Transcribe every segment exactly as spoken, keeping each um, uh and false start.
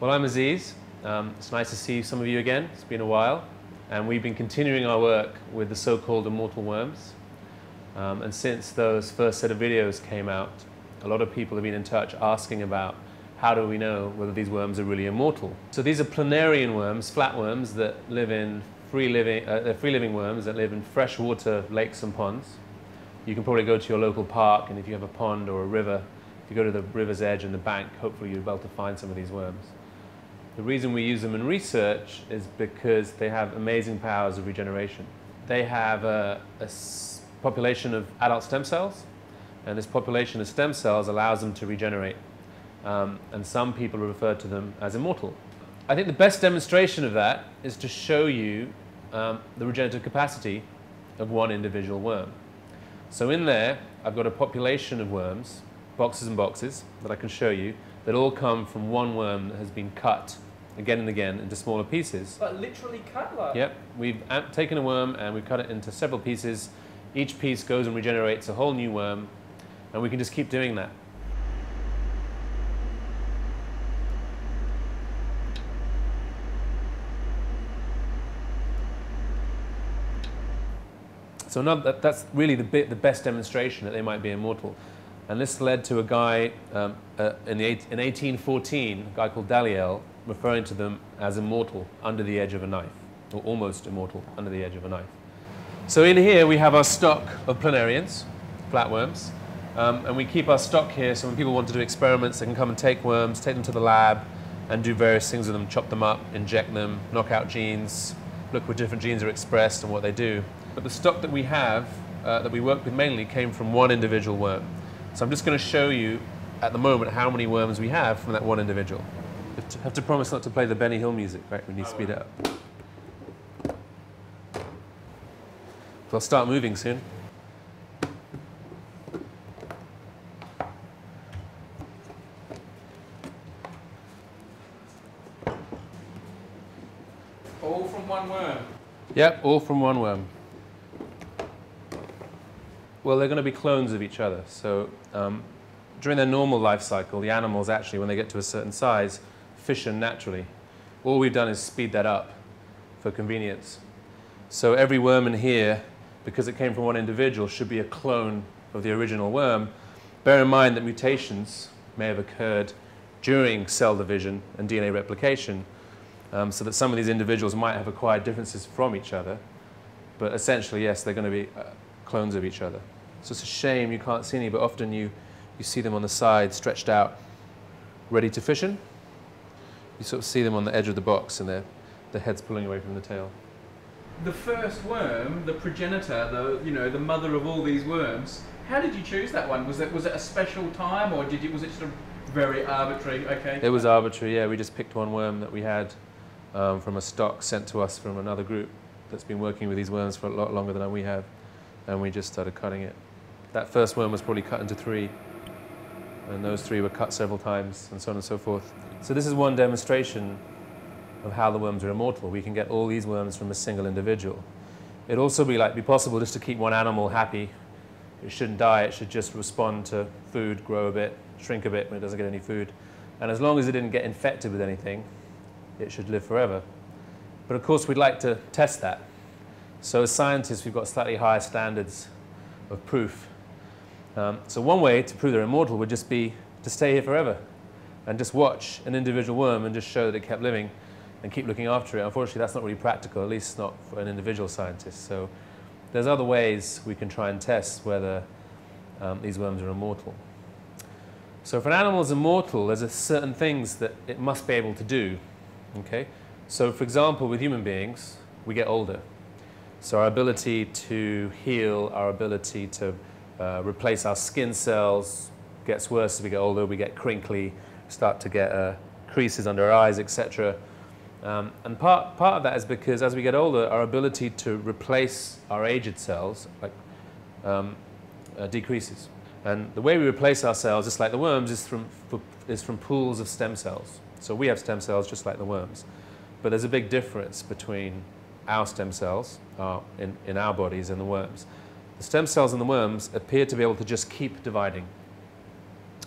Well, I'm Aziz. Um, it's nice to see some of you again. It's been a while. And we've been continuing our work with the so-called immortal worms. Um, and since those first set of videos came out, a lot of people have been in touch asking about how do we know whether these worms are really immortal. So these are planarian worms, flatworms that live in free living, uh, they're free living worms that live in freshwater lakes and ponds. You can probably go to your local park, and if you have a pond or a river, if you go to the river's edge and the bank, hopefully you'll be able to find some of these worms. The reason we use them in research is because they have amazing powers of regeneration. They have a, a population of adult stem cells, and this population of stem cells allows them to regenerate. Um, and some people refer to them as immortal. I think the best demonstration of that is to show you um, the regenerative capacity of one individual worm. So in there, I've got a population of worms, boxes and boxes, that I can show you, that all come from one worm that has been cut again and again into smaller pieces. But literally cut like? Yep. We've taken a worm and we've cut it into several pieces. Each piece goes and regenerates a whole new worm, and we can just keep doing that. So another, that's really the, bit, the best demonstration that they might be immortal. And this led to a guy um, uh, in, the eight, in eighteen fourteen, a guy called Dahliel, referring to them as immortal under the edge of a knife, or almost immortal under the edge of a knife. So in here we have our stock of planarians, flatworms, um, and we keep our stock here so when people want to do experiments, they can come and take worms, take them to the lab, and do various things with them, chop them up, inject them, knock out genes, look where different genes are expressed and what they do. But the stock that we have, uh, that we work with mainly, came from one individual worm. So I'm just going to show you, at the moment, how many worms we have from that one individual. You have to, have to promise not to play the Benny Hill music, right? We need to speed it up. They'll start moving soon. All from one worm? Yep, all from one worm. Well, they're going to be clones of each other. So um, during their normal life cycle, the animals actually, when they get to a certain size, fission naturally. All we've done is speed that up for convenience. So every worm in here, because it came from one individual, should be a clone of the original worm. Bear in mind that mutations may have occurred during cell division and D N A replication, um, so that some of these individuals might have acquired differences from each other. But essentially, yes, they're going to be uh, clones of each other. So it's a shame you can't see any, but often you, you see them on the side, stretched out, ready to fission. You sort of see them on the edge of the box, and their their head's pulling away from the tail. The first worm, the progenitor, the you know the mother of all these worms. How did you choose that one? Was it was it a special time, or did you, was it sort of very arbitrary? Okay. It was arbitrary. Yeah, we just picked one worm that we had um, from a stock sent to us from another group that's been working with these worms for a lot longer than we have. And we just started cutting it. That first worm was probably cut into three, and those three were cut several times, and so on and so forth. So this is one demonstration of how the worms are immortal. We can get all these worms from a single individual. It'd also be, like, be possible just to keep one animal happy. It shouldn't die, it should just respond to food, grow a bit, shrink a bit when it doesn't get any food. And as long as it didn't get infected with anything, it should live forever. But of course we'd like to test that. So as scientists, we've got slightly higher standards of proof. Um, so one way to prove they're immortal would just be to stay here forever and just watch an individual worm and just show that it kept living and keep looking after it. Unfortunately, that's not really practical, at least not for an individual scientist. So there's other ways we can try and test whether um, these worms are immortal. So if an animal is immortal, there's a certain things that it must be able to do. Okay? So for example, with human beings, we get older. So our ability to heal, our ability to uh, replace our skin cells gets worse as we get older. We get crinkly, start to get uh, creases under our eyes, et cetera. Um, and part, part of that is because as we get older, our ability to replace our aged cells like, um, uh, decreases. And the way we replace our cells, just like the worms, is from, is from pools of stem cells. So we have stem cells just like the worms. But there's a big difference between our stem cells are in, in our bodies and the worms. The stem cells in the worms appear to be able to just keep dividing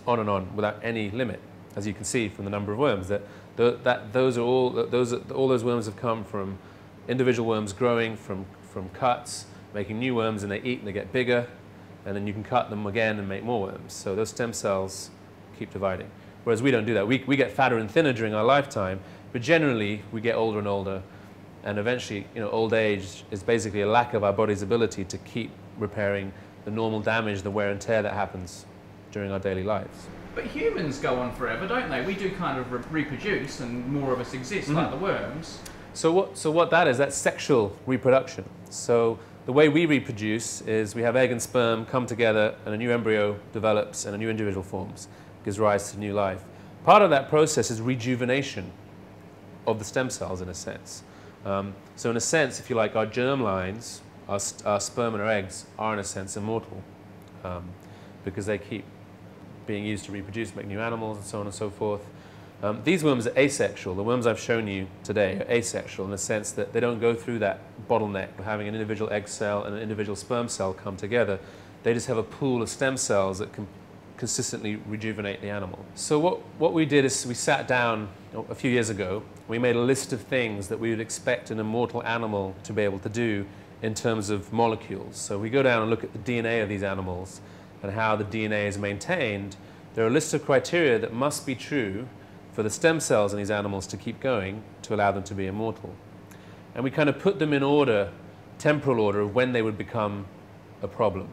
on and on without any limit. as you can see from the number of worms, that, th that those are all, those, all those worms have come from individual worms growing from, from cuts, making new worms, and they eat and they get bigger, and then you can cut them again and make more worms. So those stem cells keep dividing. Whereas we don't do that. We, we get fatter and thinner during our lifetime, but generally we get older and older, and eventually, you know, old age is basically a lack of our body's ability to keep repairing the normal damage, the wear and tear that happens during our daily lives. But humans go on forever, don't they? We do kind of re reproduce, and more of us exist, mm-hmm. like the worms. So what, so what that is, that's sexual reproduction. So the way we reproduce is we have egg and sperm come together and a new embryo develops and a new individual forms, gives rise to new life. Part of that process is rejuvenation of the stem cells, in a sense. Um, so in a sense, if you like, our germ lines, our, our sperm and our eggs, are in a sense immortal, um, because they keep being used to reproduce, make new animals, and so on and so forth. Um, these worms are asexual. The worms I've shown you today are asexual in the sense that they don't go through that bottleneck of having an individual egg cell and an individual sperm cell come together. They just have a pool of stem cells that can consistently rejuvenate the animal. So what, what we did is we sat down a few years ago. We made a list of things that we would expect an immortal animal to be able to do in terms of molecules. So we go down and look at the D N A of these animals and how the D N A is maintained. There are a list of criteria that must be true for the stem cells in these animals to keep going, to allow them to be immortal. And we kind of put them in order, temporal order, of when they would become a problem.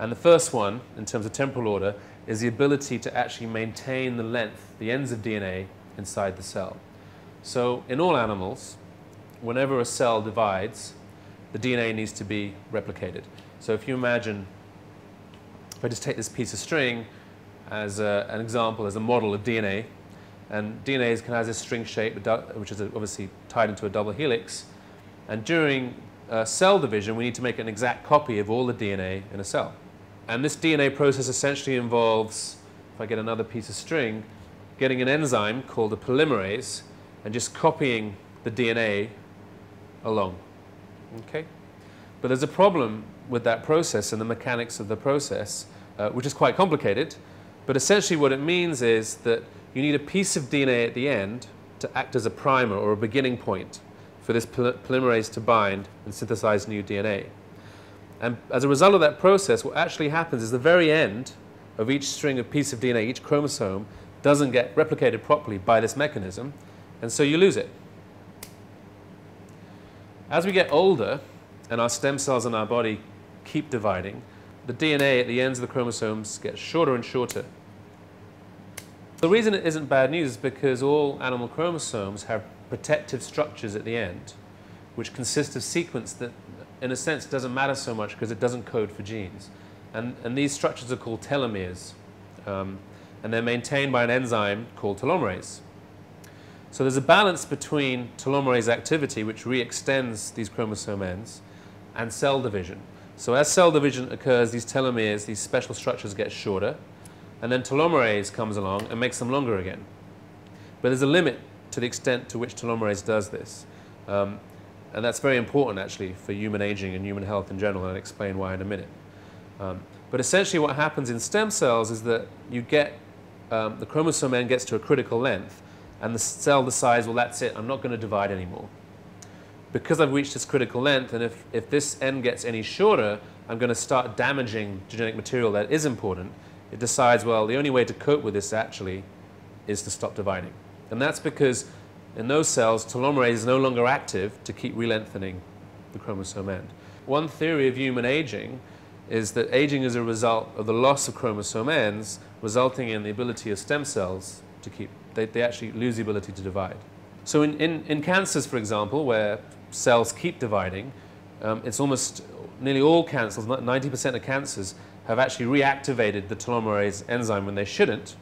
And the first one, in terms of temporal order, is the ability to actually maintain the length, the ends of D N A inside the cell. So in all animals, whenever a cell divides, the D N A needs to be replicated. So if you imagine, if I just take this piece of string as a, an example, as a model of D N A, and D N A is, can have this string shape, which is obviously tied into a double helix. And during uh, cell division, we need to make an exact copy of all the D N A in a cell. And this D N A process essentially involves, if I get another piece of string, getting an enzyme called a polymerase and just copying the D N A along. Okay? But there's a problem with that process and the mechanics of the process, uh, which is quite complicated. But essentially what it means is that you need a piece of D N A at the end to act as a primer or a beginning point for this polymerase to bind and synthesize new D N A. And as a result of that process, what actually happens is the very end of each string of piece of D N A, each chromosome, doesn't get replicated properly by this mechanism, and so you lose it. As we get older and our stem cells in our body keep dividing, the D N A at the ends of the chromosomes gets shorter and shorter. The reason it isn't bad news is because all animal chromosomes have protective structures at the end, which consist of sequence that, in a sense, doesn't matter so much because it doesn't code for genes. And, and these structures are called telomeres, um, and they're maintained by an enzyme called telomerase. So there's a balance between telomerase activity, which re-extends these chromosome ends, and cell division. So as cell division occurs, these telomeres, these special structures, get shorter, and then telomerase comes along and makes them longer again. But there's a limit to the extent to which telomerase does this. Um, and that's very important, actually, for human aging and human health in general, and I'll explain why in a minute. Um, but essentially what happens in stem cells is that you get, um, the chromosome end gets to a critical length, and the cell decides, well, that's it, I'm not going to divide anymore. Because I've reached this critical length, and if, if this end gets any shorter, I'm going to start damaging genetic material that is important. It decides, well, the only way to cope with this actually is to stop dividing. And that's because in those cells, telomerase is no longer active to keep relengthening the chromosome end. One theory of human aging is that aging is a result of the loss of chromosome ends, resulting in the ability of stem cells to keep, they, they actually lose the ability to divide. So in, in, in cancers, for example, where cells keep dividing, um, it's almost nearly all cancers, ninety percent of cancers, have actually reactivated the telomerase enzyme when they shouldn't,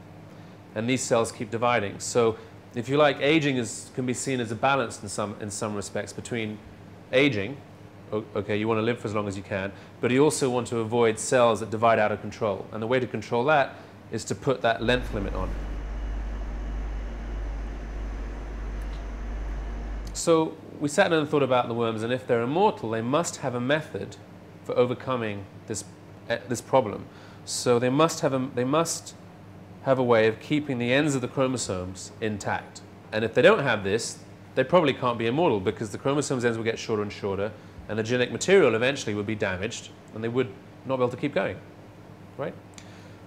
and these cells keep dividing. So if you like, aging is, can be seen as a balance in some, in some respects between aging, okay, you want to live for as long as you can, but you also want to avoid cells that divide out of control. And the way to control that is to put that length limit on. So we sat down and thought about the worms, and if they're immortal, they must have a method for overcoming this, uh, this problem. So they must, have a, they must have a way of keeping the ends of the chromosomes intact. And if they don't have this, they probably can't be immortal, because the chromosome's ends will get shorter and shorter, and the genetic material eventually would be damaged, and they would not be able to keep going, right?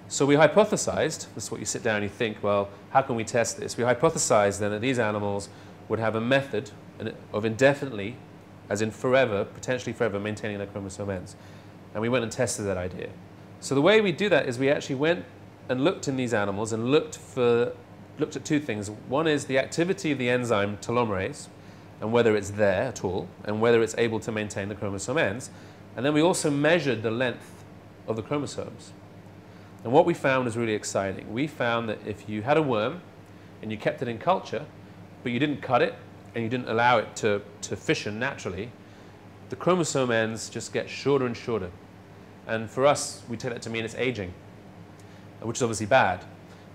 So we hypothesized, this is what you sit down and you think, well, how can we test this? We hypothesized then that these animals would have a method of indefinitely, as in forever, potentially forever, maintaining their chromosome ends. And we went and tested that idea. So the way we do that is we actually went and looked in these animals and looked for, looked at two things. One is the activity of the enzyme telomerase, and whether it's there at all, and whether it's able to maintain the chromosome ends. And then we also measured the length of the chromosomes. And what we found is really exciting. We found that if you had a worm and you kept it in culture, but you didn't cut it and you didn't allow it to, to fission naturally, the chromosome ends just get shorter and shorter. And for us, we take that to mean it's aging, which is obviously bad.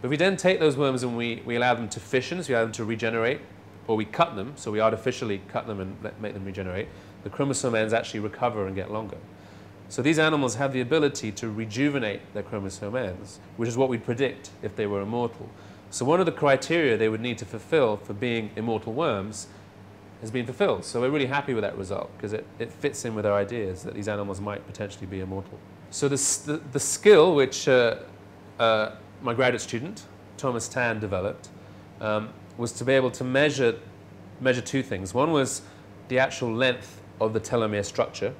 But if we then take those worms and we, we allow them to fission, so we allow them to regenerate, or we cut them, so we artificially cut them and let, make them regenerate, the chromosome ends actually recover and get longer. So these animals have the ability to rejuvenate their chromosome ends, which is what we'd predict if they were immortal. So one of the criteria they would need to fulfill for being immortal worms has been fulfilled. So we're really happy with that result, because it, it fits in with our ideas that these animals might potentially be immortal. So this, the, the skill which uh, uh, my graduate student, Thomas Tan, developed um, was to be able to measure, measure two things. One was the actual length of the telomere structure.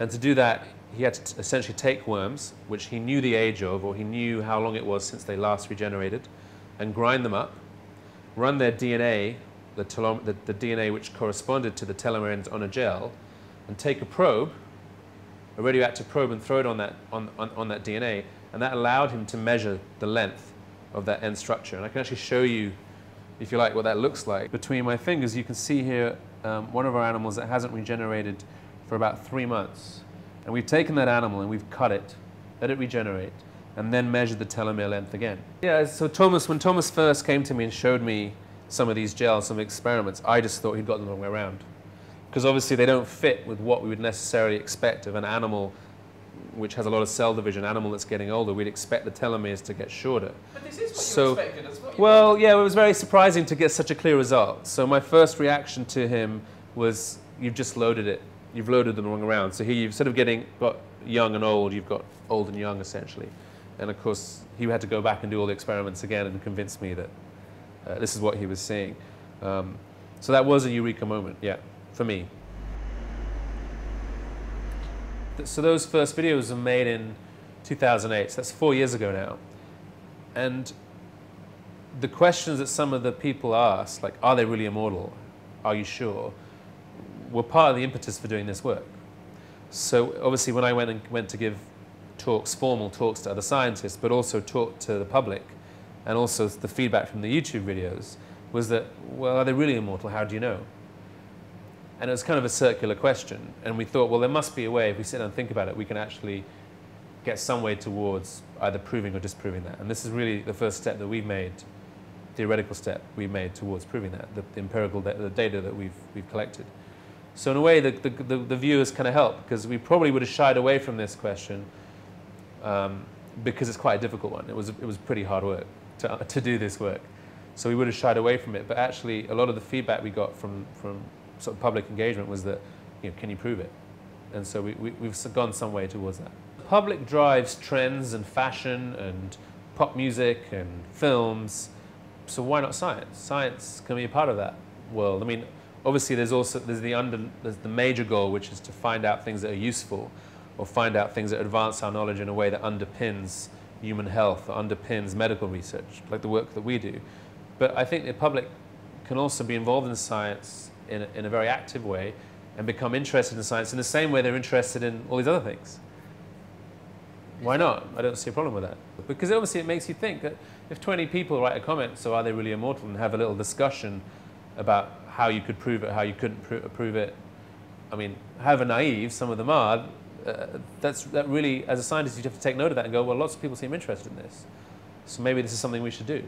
And to do that, he had to essentially take worms, which he knew the age of, or he knew how long it was since they last regenerated, and grind them up, run their D N A, the, telom the, the D N A which corresponded to the telomere ends on a gel, and take a probe, a radioactive probe, and throw it on that, on, on, on that D N A. And that allowed him to measure the length of that end structure. And I can actually show you, if you like, what that looks like. Between my fingers, you can see here um, one of our animals that hasn't regenerated for about three months. And we've taken that animal and we've cut it, let it regenerate, and then measured the telomere length again. Yeah, so Thomas, when Thomas first came to me and showed me some of these gels, some experiments, I just thought he'd got them the wrong way around. Because obviously they don't fit with what we would necessarily expect of an animal which has a lot of cell division, animal that's getting older. We'd expect the telomeres to get shorter. But this is what so, you expected, it's what you Well, expected. Yeah, it was very surprising to get such a clear result. So my first reaction to him was, you've just loaded it. You've loaded them wrong around. So here you've sort of getting, got young and old, you've got old and young, essentially. And of course, he had to go back and do all the experiments again and convince me that uh, this is what he was seeing. Um, so that was a eureka moment, yeah, for me. So those first videos were made in two thousand eight, so that's four years ago now. And the questions that some of the people asked, like, are they really immortal? Are you sure? Were part of the impetus for doing this work. So obviously when I went and went to give talks, formal talks to other scientists, but also talk to the public, and also the feedback from the YouTube videos, was that, well, are they really immortal? How do you know? And it was kind of a circular question. And we thought, well, there must be a way, if we sit down and think about it, we can actually get some way towards either proving or disproving that. And this is really the first step that we've made, theoretical step we've made towards proving that, the empirical the data that we've, we've collected. So in a way, the, the, the, the viewers kind of help, because we probably would have shied away from this question um, because it's quite a difficult one. It was, it was pretty hard work to, to do this work. So we would have shied away from it. But actually, a lot of the feedback we got from, from sort of public engagement was that, you know, can you prove it? And so we, we, we've gone some way towards that. Public drives trends and fashion and pop music and films, so why not science? Science can be a part of that world. I mean, obviously there's also there's the, under, there's the major goal, which is to find out things that are useful or find out things that advance our knowledge in a way that underpins human health or underpins medical research, like the work that we do. But I think the public can also be involved in science In a, in a very active way and become interested in science in the same way they're interested in all these other things. Why not? I don't see a problem with that. Because obviously it makes you think that if twenty people write a comment, so are they really immortal, and have a little discussion about how you could prove it, how you couldn't pr prove it. I mean, however naive some of them are, uh, that's, that really, as a scientist, you have to take note of that and go, well, lots of people seem interested in this. So maybe this is something we should do.